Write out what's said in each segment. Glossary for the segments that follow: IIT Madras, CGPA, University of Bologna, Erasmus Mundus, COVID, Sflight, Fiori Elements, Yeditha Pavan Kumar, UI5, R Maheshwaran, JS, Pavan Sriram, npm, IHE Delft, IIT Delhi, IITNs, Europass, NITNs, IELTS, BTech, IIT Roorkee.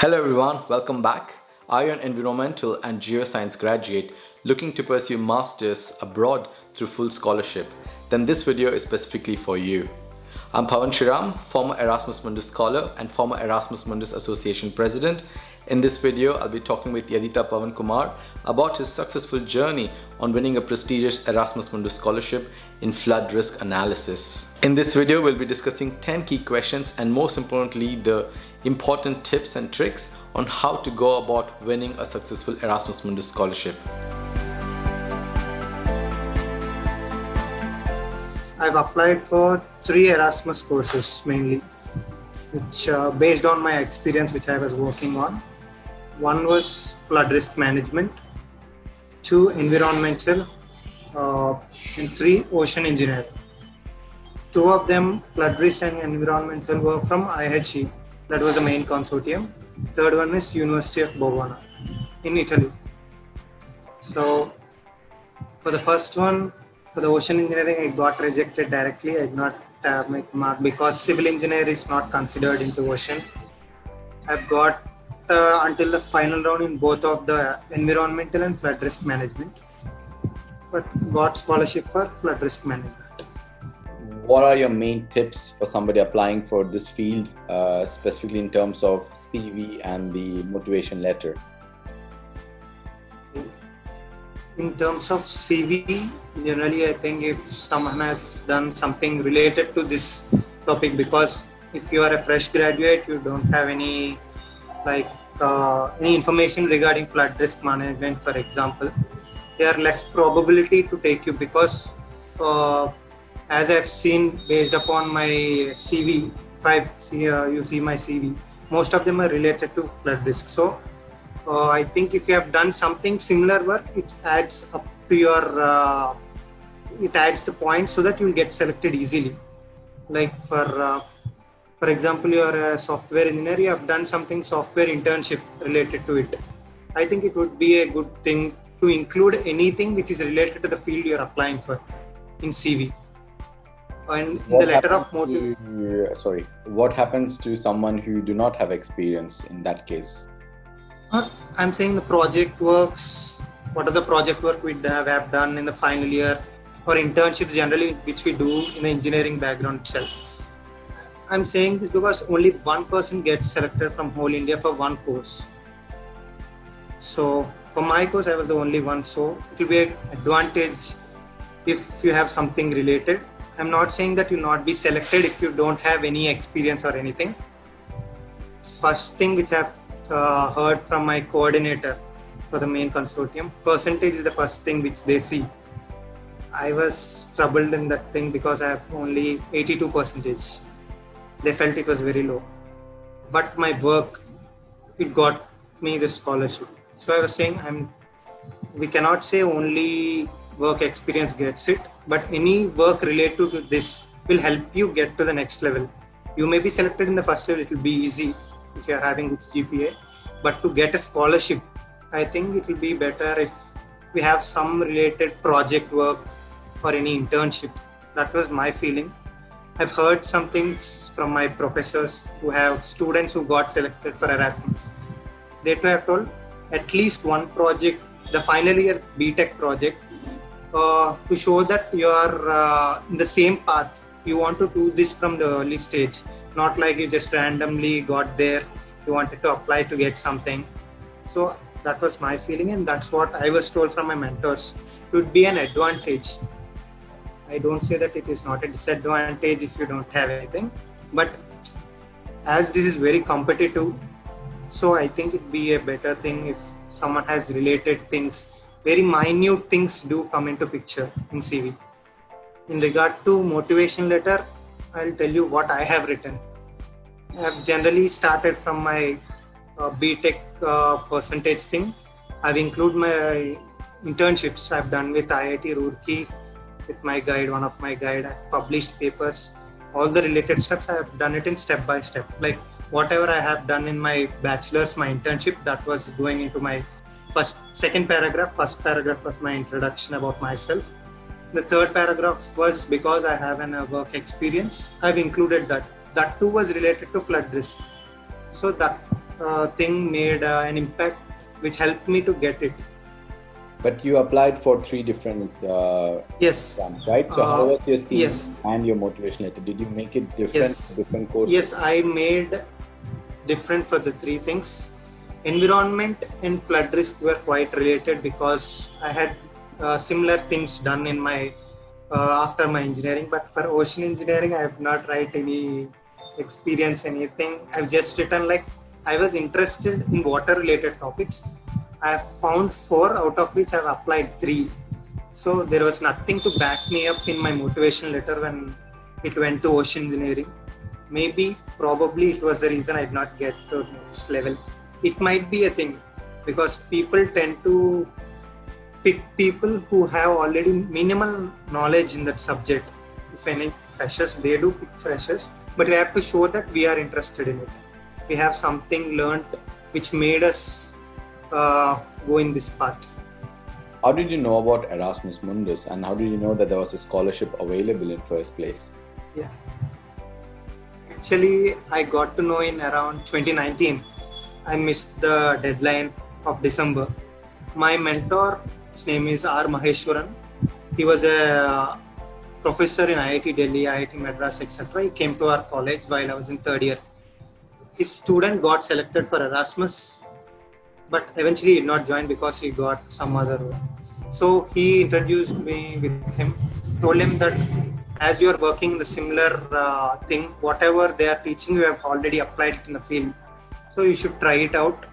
Hello everyone, welcome back. I am an environmental and geoscience graduate looking to pursue masters abroad through full scholarship. Then this video is specifically for you. I'm Pavan Sriram, former Erasmus Mundus scholar and former Erasmus Mundus Association president. In this video, I'll be talking with Yeditha Pavan Kumar about his successful journey on winning a prestigious Erasmus Mundus scholarship in flood risk analysis. In this video, we'll be discussing 10 key questions and most importantly, the important tips and tricks on how to go about winning a successful Erasmus Mundus scholarship. I've applied for 3 Erasmus courses mainly, which based on my experience which I was working on. One was flood risk management, 2 environmental, and 3 ocean engineering. 2 of them, flood risk and environmental, were from IHE, that was the main consortium. 3rd one is University of Bologna in Italy. So for the first one, for the ocean engineering, I got rejected directly. I did not make mark because civil engineering is not considered into ocean. I've got until the final round in both of the environmental and flood risk management, but got scholarship for flood risk management. What are your main tips for somebody applying for this field, specifically in terms of CV and the motivation letter? In terms of CV, generally I think if someone has done something related to this topic, because if you are a fresh graduate, you don't have any any information regarding flood risk management, for example, there are less probability to take you because as I've seen based upon my CV, you see my CV, most of them are related to flood risk. So I think if you have done something similar work, it adds up to your, it adds the point so that you will get selected easily. Like for example, you are a software engineer, you have done something software internship related to it. I think it would be a good thing to include anything which is related to the field you are applying for in CV. And in the letter of motivation, what happens to someone who do not have experience in that case? I'm saying the project works. What are the project work we have done in the final year, or internships generally, which we do in the engineering background itself? I'm saying this because only one person gets selected from whole India for one course. So for my course, I was the only one. So it will be an advantage if you have something related. I'm not saying that you'll not be selected if you don't have any experience or anything. First thing which I've heard from my coordinator for the main consortium, percentage is the first thing which they see. I was troubled in that thing because I have only 82%. They felt it was very low. But my work, it got me the scholarship. So I was saying, we cannot say only work experience gets it, but any work related to this will help you get to the next level. You may be selected in the first level, it will be easy if you are having good GPA, but to get a scholarship, I think it will be better if we have some related project work or any internship. That was my feeling. I've heard some things from my professors who have students who got selected for Erasmus. They too have told at least one project, the final year BTech project, to show that you are in the same path. You want to do this from the early stage, not like you just randomly got there, you wanted to apply to get something. So that was my feeling, and that's what I was told from my mentors. It would be an advantage. I don't say that it is not a disadvantage if you don't have anything, but as this is very competitive, so I think it'd be a better thing if someone has related things. Very minute things do come into picture in CV. In regard to motivation letter, I'll tell you what I have written. I have generally started from my BTech percentage thing. I've included my internships I've done with IIT Roorkee, with my guide, one of my guide. I've published papers. All the related steps, I have done it in step by step. Like whatever I have done in my bachelor's, my internship, that was going into my second paragraph. First paragraph was my introduction about myself. The third paragraph was because I have a work experience. I've included that. That too was related to flood risk. So that thing made an impact which helped me to get it. But you applied for 3 different exams, right? So how was your CV and your motivation letter? Did you make it different different courses? Yes, I made different for the 3 things. Environment and flood risk were quite related because I had similar things done in my after my engineering, but for ocean engineering I have not write any experience, anything. I've just written like I was interested in water related topics. I have found 4 out of which I have applied 3. So there was nothing to back me up in my motivation letter when it went to ocean engineering. Maybe, probably it was the reason I did not get to the next level. It might be a thing because people tend to pick people who have already minimal knowledge in that subject. If any freshers, they do pick freshers, but we have to show that we are interested in it. We have something learnt which made us go in this path. How did you know about Erasmus Mundus, and how did you know that there was a scholarship available in first place? Yeah, actually I got to know in around 2019. I missed the deadline of December. My mentor, his name is R Maheshwaran. He was a professor in IIT Delhi, IIT Madras, etc. He came to our college while I was in 3rd year. His student got selected for Erasmus, but eventually he did not join because he got some other role. So he introduced me with him, told him that as you are working in the similar thing, whatever they are teaching, you have already applied it in the field. So you should try it out.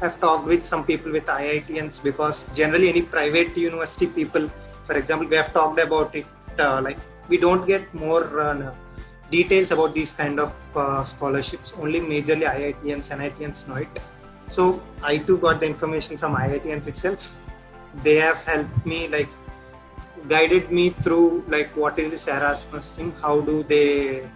I've talked with some people with IITNs because generally any private university people, for example, we have talked about it, like we don't get more details about these kind of scholarships, only majorly IITNs, NITNs know it. So I too got the information from IITNs itself. They have helped me, like guided me through like what is this Erasmus thing, how do they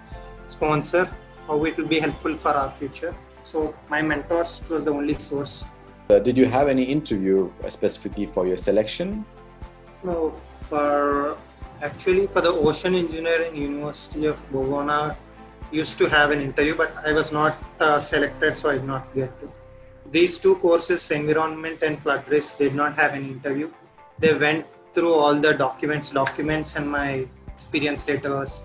sponsor, how it will be helpful for our future. So my mentors was the only source. Did you have any interview specifically for your selection? No, actually for the Ocean Engineering, University of Bologna used to have an interview, but I was not selected, so I did not get to. These 2 courses, environment and flood risk, did not have an interview. They went through all the documents and my experience letters,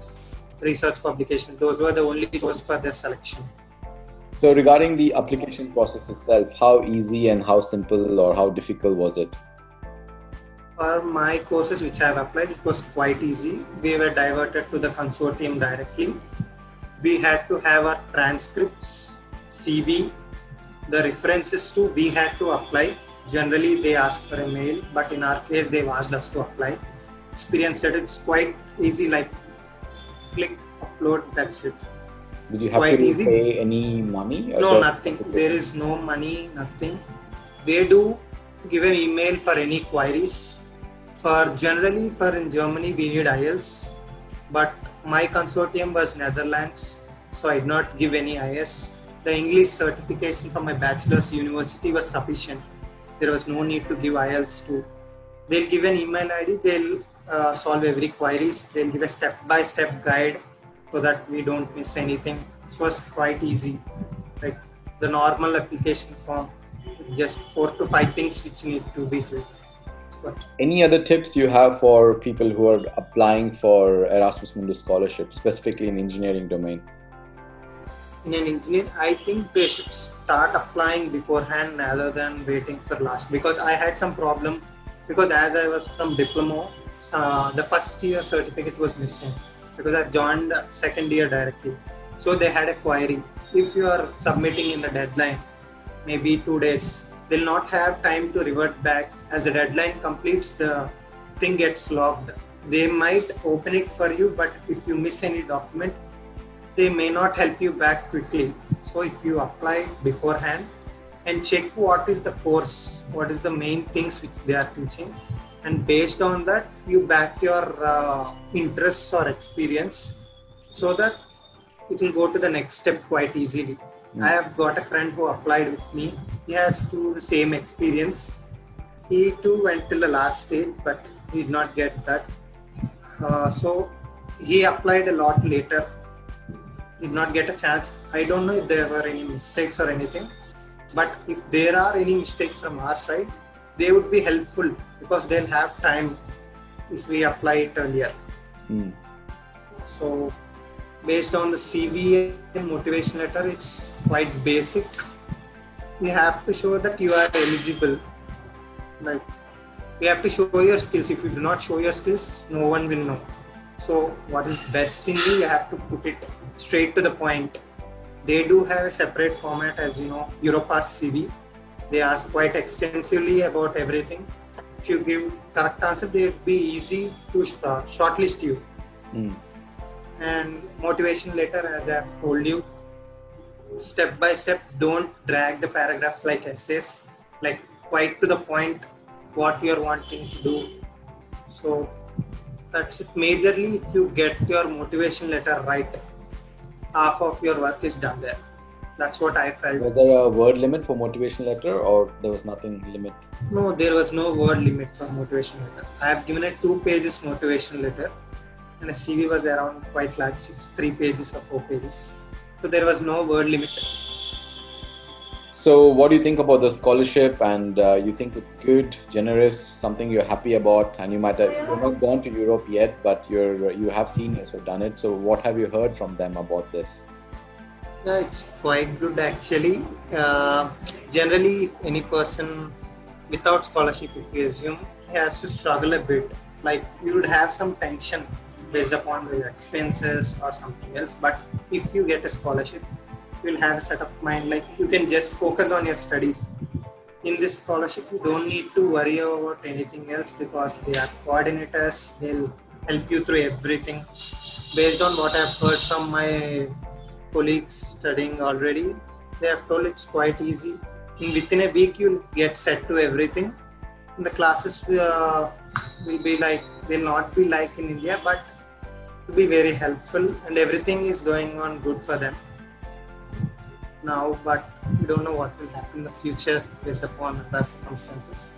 research publications. Those were the only source for their selection. So regarding the application process itself, how easy and how simple or how difficult was it? For my courses which I have applied, it was quite easy. We were diverted to the consortium directly. We had to have our transcripts, CV, the references too. We had to apply. Generally they ask for a mail, but in our case they asked us to apply. Experience letter, it's quite easy, like click, upload, that's it. Did you have to pay any money? No, nothing. There is no money, nothing. They do give an email for any queries. Generally in Germany we need IELTS, but my consortium was Netherlands, so I did not give any IS. The English certification from my bachelor's university was sufficient. There was no need to give IELTS too. They'll give an email ID, they'll solve every queries, they'll give a step-by-step guide, so that we don't miss anything. It was quite easy, like the normal application form, just 4 to 5 things which need to be filled. Any other tips you have for people who are applying for Erasmus Mundus scholarship, specifically in the engineering domain? In an engineer, I think they should start applying beforehand rather than waiting for last, because I had some problem, because as I was from diploma, the first year certificate was missing. Because I joined 2nd year directly. So they had a query. If you are submitting in the deadline, maybe 2 days, they'll not have time to revert back. As the deadline completes, the thing gets logged. They might open it for you, but if you miss any document, they may not help you back quickly. So if you apply beforehand and check what is the course, what is the main things which they are teaching, and based on that you back your interests or experience, so that it will go to the next step quite easily. I have got a friend who applied with me. He has the same experience. He too went till the last stage, but he did not get that. So he applied a lot later, did not get a chance. I don't know if there were any mistakes or anything, But if there are any mistakes from our side, they would be helpful because they'll have time if we apply it earlier. Mm. So based on the CV and motivation letter, it's quite basic. We have to show that you are eligible. Like, we have to show your skills. If you do not show your skills, no one will know. So what is best in you, you have to put it straight to the point. They do have a separate format, as you know, Europass CV. They ask quite extensively about everything. If you give correct answer, they will be easy to shortlist you. Mm. And motivation letter, as I have told you, step by step, don't drag the paragraphs like essays, like quite to the point what you are wanting to do. So that's it. Majorly, if you get your motivation letter right, half of your work is done there. That's what I felt. Was there a word limit for motivation letter, or there was nothing limit? No, there was no word limit for motivation letter. I have given a 2 pages motivation letter, and a CV was around quite large, 3 pages or 4 pages. So there was no word limit. So what do you think about the scholarship? And you think it's good, generous, something you're happy about? And you might have not gone to Europe yet, but you have seniors who've done it. So what have you heard from them about this? Yeah, it's quite good actually. Generally, any person without scholarship, if you assume, he has to struggle a bit. Like, you would have some tension based upon your expenses or something else. But if you get a scholarship, you'll have a set of mind, like you can just focus on your studies. In this scholarship, you don't need to worry about anything else because they are coordinators. They'll help you through everything. Based on what I've heard from my colleagues studying already, they have told it's quite easy. Within a week, you'll get set to everything. And the classes will be like, they'll not be like in India, but it'll be very helpful and everything is going on good for them now, but we don't know what will happen in the future based upon other circumstances.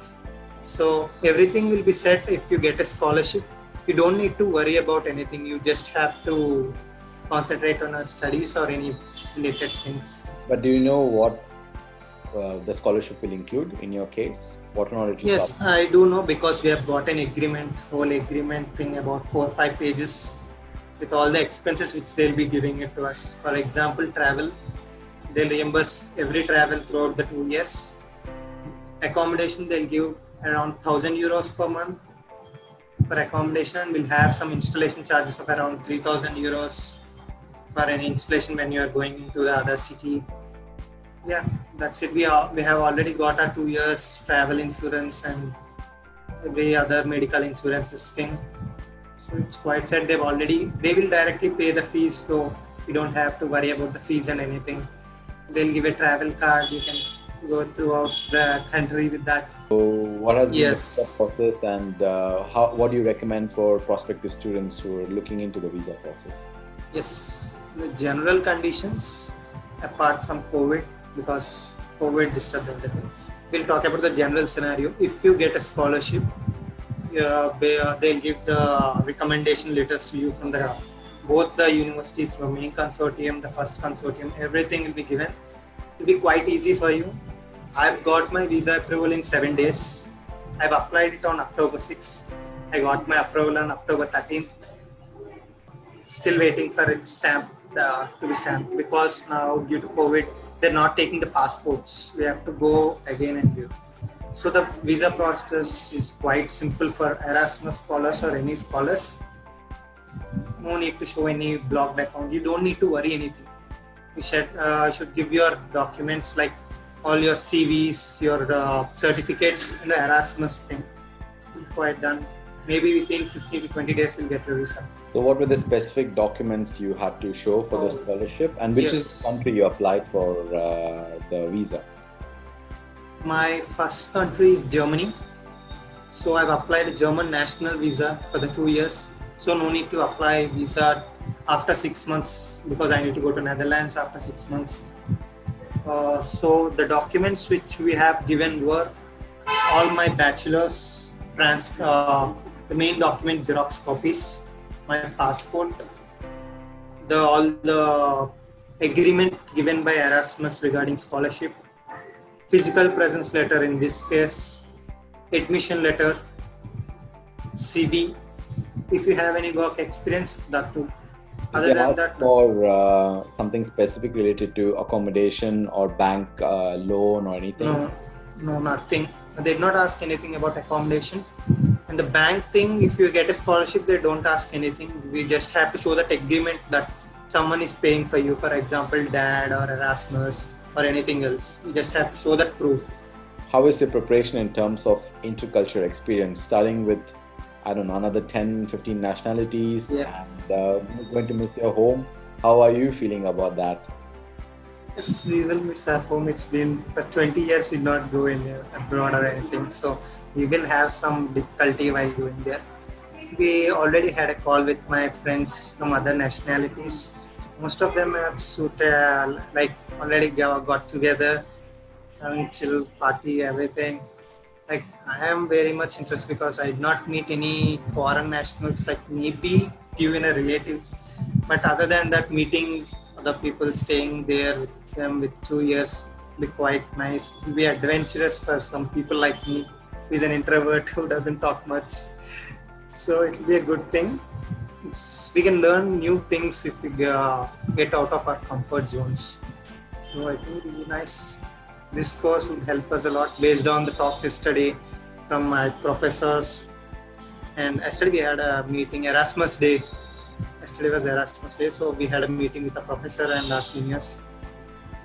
So everything will be set if you get a scholarship. You don't need to worry about anything. You just have to concentrate on our studies or any related things. But do you know what the scholarship will include in your case? What or not it will? Yes, cover? I do know, because we have got an agreement, whole agreement thing, about 4 or 5 pages with all the expenses which they'll be giving it to us. For example, travel. They'll reimburse every travel throughout the 2 years. Accommodation, they'll give around 1,000 euros per month for accommodation. We'll have some installation charges of around 3,000 euros for an installation when you are going into the other city. Yeah, that's it. We have already got our 2 years travel insurance and every other medical insurance thing. So it's quite set. They will directly pay the fees, so you don't have to worry about the fees and anything. They'll give a travel card. You can go throughout the country with that. So what has been the step of this, and what do you recommend for prospective students who are looking into the visa process? Yes, the general conditions apart from COVID, because COVID disturbed everything. We'll talk about the general scenario. If you get a scholarship, they'll give the recommendation letters to you from the both the universities, the main consortium, the first consortium, everything will be given. It will be quite easy for you. I've got my visa approval in 7 days. I've applied it on October 6th. I got my approval on October 13th. Still waiting for it to be stamped, because now due to COVID, they're not taking the passports. We have to go again and view. So the visa process is quite simple for Erasmus scholars or any scholars. No need to show any blocked account. You don't need to worry anything. You should give your documents, like all your CVs, your certificates, and the Erasmus thing. Quite done. Maybe within 15 to 20 days we'll get your visa. So what were the specific documents you had to show for the scholarship, and which is the country you applied for the visa? My first country is Germany. So I've applied a German national visa for the 2 years. So no need to apply visa after 6 months, because I need to go to Netherlands after 6 months. So the documents which we have given were all my bachelor's, the main document Xerox copies, my passport, all the agreement given by Erasmus regarding scholarship, physical presence letter, in this case admission letter, CV, if you have any work experience, that too. Other than that, or something specific related to accommodation or bank loan or anything? No, nothing. They did not ask anything about accommodation. And the bank thing, if you get a scholarship, they don't ask anything. We just have to show that agreement that someone is paying for you, for example, dad or Erasmus or anything else. You just have to show that proof. How is your preparation in terms of intercultural experience, starting with, I don't know, another 10-15 nationalities, and going to miss your home? How are you feeling about that? Yes, we will miss our home. It's been for 20 years we did not go in abroad or anything, so we will have some difficulty while going there. We already had a call with my friends from other nationalities. Most of them have already got together and chill, party, everything. Like, I am very much interested because I did not meet any foreign nationals, like maybe few inner relatives. But other than that, meeting other people, staying there with them with 2 years, be quite nice. Be adventurous for some people like me, who is an introvert, who doesn't talk much. So it will be a good thing. We can learn new things if we get out of our comfort zones. So I think it will be nice. This course would help us a lot based on the talks yesterday from my professors. And yesterday we had a meeting, Erasmus Day. Yesterday was Erasmus Day, so we had a meeting with a professor and our seniors.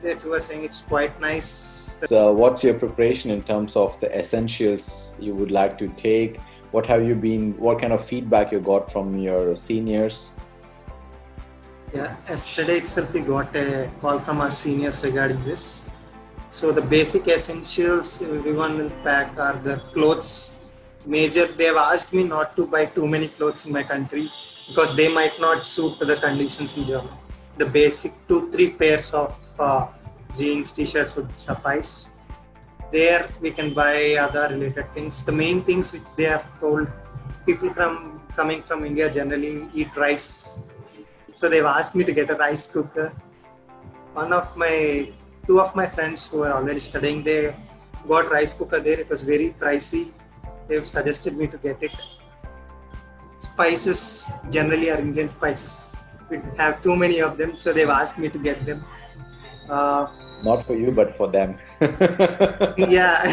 They too were saying it's quite nice. So what's your preparation in terms of the essentials you would like to take? What kind of feedback you got from your seniors? Yeah, yesterday itself we got a call from our seniors regarding this. So the basic essentials everyone will pack are the clothes. They have asked me not to buy too many clothes in my country because they might not suit the conditions in Germany. The basic 2-3 pairs of jeans, t-shirts would suffice. There we can buy other related things. The main things which they have told people coming from India generally eat rice. So they've asked me to get a rice cooker. Two of my friends who are already studying, they got rice cooker there. It was very pricey. They've suggested me to get it. Spices, generally are Indian spices. We have too many of them, so they've asked me to get them. Not for you, but for them. Yeah.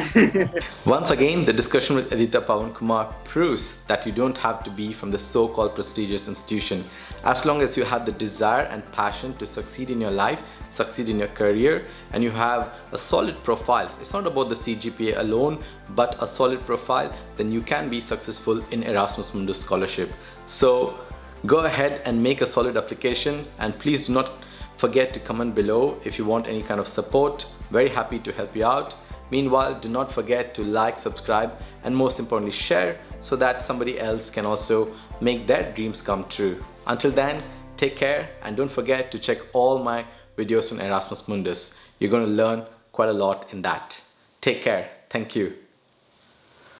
Once again, the discussion with Yeditha Pavan Kumar proves that you don't have to be from the so-called prestigious institution. As long as you have the desire and passion to succeed in your life, succeed in your career, and you have a solid profile, it's not about the CGPA alone, but a solid profile, then you can be successful in Erasmus Mundus scholarship. So go ahead and make a solid application, and please do not forget to comment below if you want any kind of support. Very happy to help you out. Meanwhile, do not forget to like, subscribe, and most importantly share, so that somebody else can also make their dreams come true. Until then, take care, and don't forget to check all my videos on Erasmus Mundus. You're going to learn quite a lot in that. Take care. Thank you.